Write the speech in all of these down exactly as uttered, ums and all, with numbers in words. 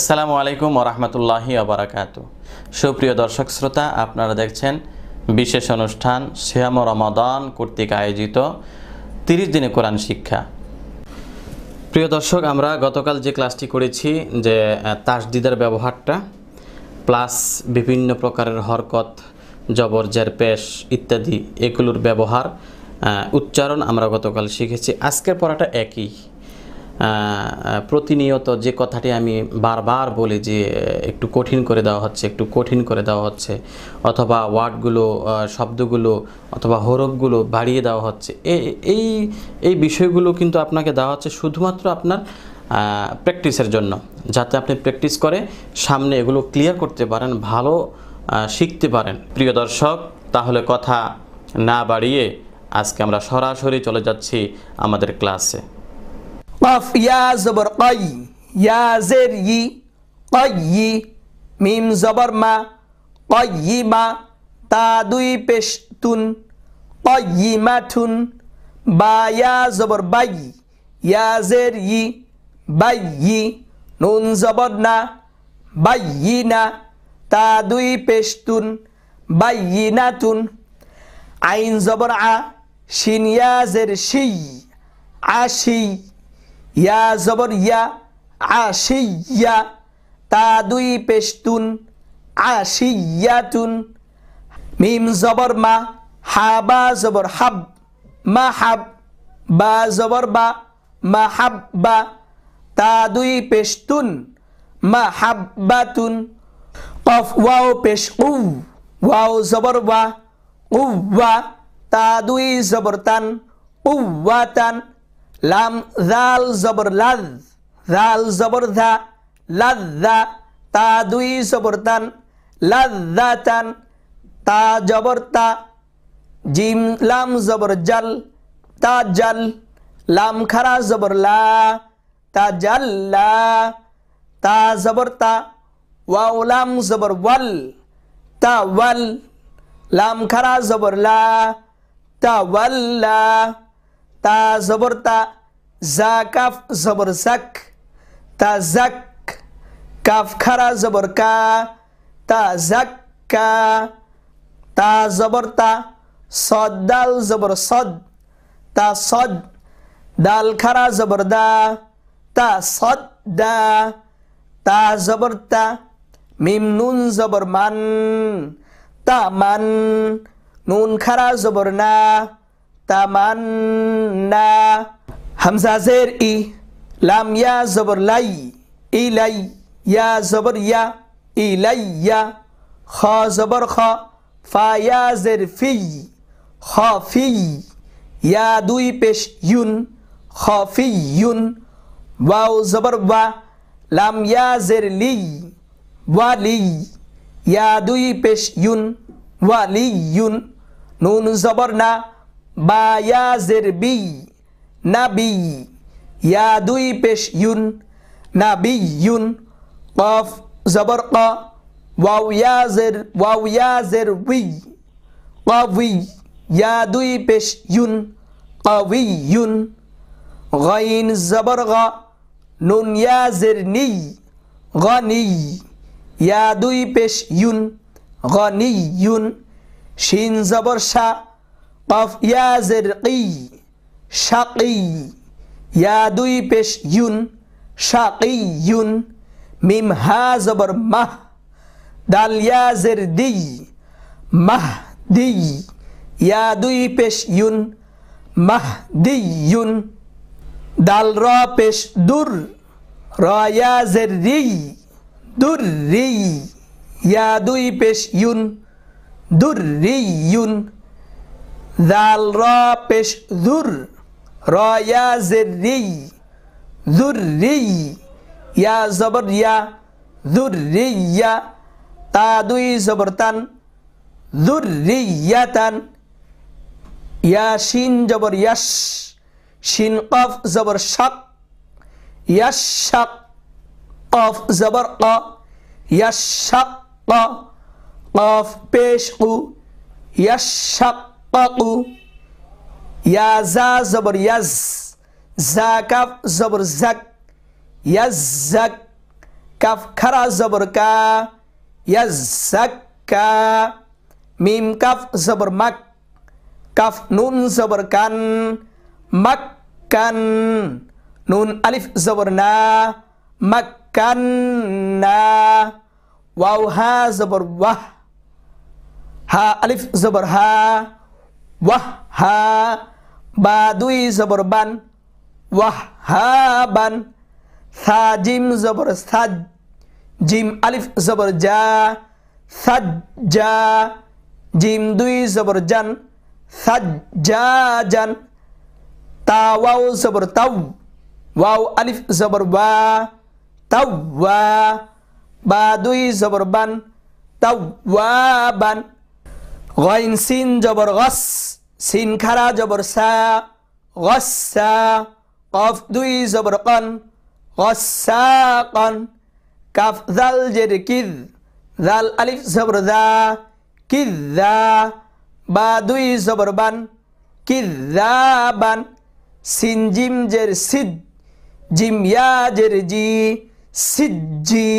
আসসালামুআলাইকুম ওয়ারাহমাতুল্লাহি ওয়াবারাকাতুহ। সুপ্রিয় দর্শক শ্রোতা, আপনারা দেখছেন বিশেষ অনুষ্ঠান শেহম রমাদান কর্তৃক আয়োজিত তিরিশ দিনে কোরআন শিক্ষা। প্রিয় দর্শক, আমরা গতকাল যে ক্লাসটি করেছি, যে তাসদিদের ব্যবহারটা প্লাস বিভিন্ন প্রকারের হরকত, জবর, জের, পেশ ইত্যাদি এগুলোর ব্যবহার, উচ্চারণ আমরা গতকাল শিখেছি। আজকের পড়াটা একই। প্রতিনিয়ত যে কথাটি আমি বারবার বলি যে একটু কঠিন করে দেওয়া হচ্ছে, একটু কঠিন করে দেওয়া হচ্ছে, অথবা ওয়ার্ডগুলো, শব্দগুলো অথবা হরফগুলো বাড়িয়ে দেওয়া হচ্ছে, এই এই বিষয়গুলো কিন্তু আপনাকে দেওয়া হচ্ছে শুধুমাত্র আপনার প্র্যাকটিসের জন্য, যাতে আপনি প্র্যাকটিস করে সামনে এগুলো ক্লিয়ার করতে পারেন, ভালো শিখতে পারেন। প্রিয় দর্শক, তাহলে কথা না বাড়িয়ে আজকে আমরা সরাসরি চলে যাচ্ছি আমাদের ক্লাসে। قاف يا زبر قي يا زر ي قي ميم زبر ما قيما تا دوي پشتون قيمتون با يا زبر بي يا زر ي بي نون زبرنا بينا تا دوي پشتون بيناتون عين زبر ع شين يا زر شي عشي Ya zabar ya ashiya ta dui peshtun ashiyatun mim zabar ma ha ba zabar hab mahab ba zabar ba mahabba ta dui peshtun mahabbatun qaf waw peshu waw zabar wa quwwa ta dui zabartan quwwatan Lam zal zabr lad, zal zabr dha, lad dha, ta dui zabr tan, lad dha tan, ta jabr ta, jim lam zabr jal, ta jal, lam khara zabr la, ta jal la, ta zabr ta, waw lam zabr wal, ta wal, lam khara zabr la, ta wal la. Ta zabar ta, za kaf zabar zak, ta zak, kaf khara zabar ka, ta zak ka, ta zabar ta, sod dal zabar sod, ta sod, dal khara zabar da, ta sod da, ta zabar ta, mim nun zabar man, ta man, nun khara zabar na, Tamanna Hamza zer i Lam ya zabar lay Ilay ya zabar ya Ilayya Kha zabar kha Fa ya zer fi Kha fi Ya dui pesh yun Kha fi yun Waw zabar wa Lam ya zer li Wali Ya dui pesh yun Wali yun Nun zabar na Ba ya zirbi nabi ya dui pesh yun nabi yun qaf zabar qa waw ya zir waw ya zirwi qawi ya dui pesh yun qawiyun ghain zabar gha nun ya zirni ghani ya dui pesh yun ghaniyun shin zabar sha Qaf ya zirqi shaqi ya dui pesh yun shaqiyun mim ha zabar mah dal ya zirdi mahdi ya dui pesh yun mahdiyun dal ra pesh dur ra ya zirri durri ya dui pesh yun durriyun Dhal ra pesh dhur Ra ya zirri Dhurri Ya zabar ya Dhurri ya Ta dui zabar tan Dhurri ya tan Ya shin zabar yash Shin qaf zabar shak Yash shak Qaf zabar qa Yash shak qa Qaf pesh qu Yash shak Ya za zabar yaz Za kaf zabar zak Yaz zak Kaf khara zabur ka, yazakka. Mim kaf zabur mak, kaf nun zabur kan, makkan. Nun alif zabur na, makkan na. Waw ha zabur wah, ha alif zabur ha, wah ha. Badui zabur ban, wah ha ban. Tha jim zabur sad, jim alif zabur ja, sad ja. Jim dui zabur jan, sad ja jan. Ta waw zabur taw, waw alif zabur wa, taw wa. Badui zabur ban, taw wa ban. Ghain sin zabur ghas, sin khara zabur sa, ghas sa. Qaf dui zabur qan, غساقا. كاف ذال جد كذ ذال ألف زبر ذا كذا. بادوي زبر بان كذابا. سين جيم جر سد جيم يا جر جي سد جي.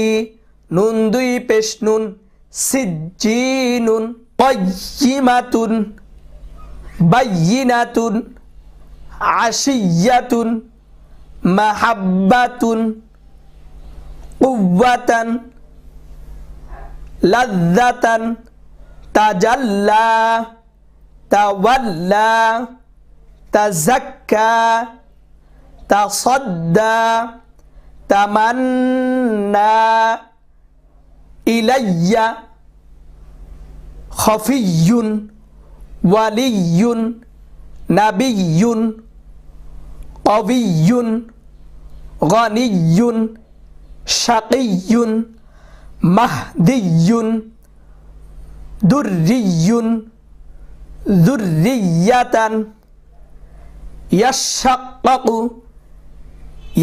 نون دوي پش نون سد جي نون. قيمة بينة عشية mahabbatun, quwwatan, ladzatan, tajalla, tawalla, tazakka, tasadda, tamanna, ilayya, khafiyyun, waliyyun, nabiyyun, qawiyyun, ghaniyun, syaqiyun, mahdiyun, durriyun, dzurriyatan, yashaqqaqu,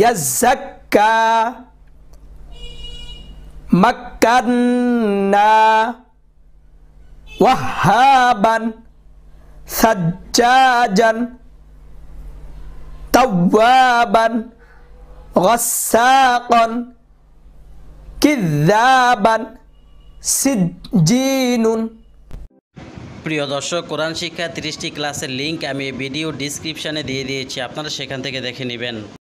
yazakka, makkanna, wahhaban, sajjajan, tawwaban, غساقا, كذابا, سجين. প্রিয় দর্শক, কোরআন শিক্ষা ত্রিশটি ক্লাসের লিংক আমি ভিডিও ডেসক্রিপশনে দিয়ে দিয়েছি, আপনারা সেখান থেকে দেখে নেবেন।